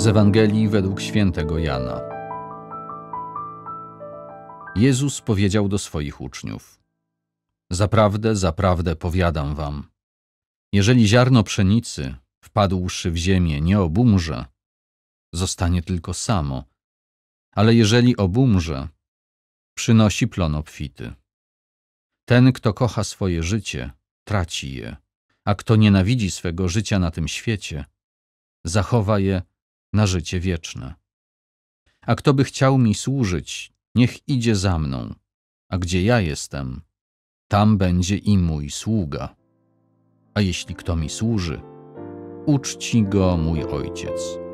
Z Ewangelii według świętego Jana. Jezus powiedział do swoich uczniów: Zaprawdę, zaprawdę powiadam wam, jeżeli ziarno pszenicy, wpadłszy w ziemię, nie obumrze, zostanie tylko samo, ale jeżeli obumrze, przynosi plon obfity. Ten, kto kocha swoje życie, traci je, a kto nienawidzi swego życia na tym świecie, zachowa je na życie wieczne. A kto by chciał mi służyć, niech idzie za mną, a gdzie ja jestem, tam będzie i mój sługa. A jeśli kto mi służy, uczci go mój Ojciec.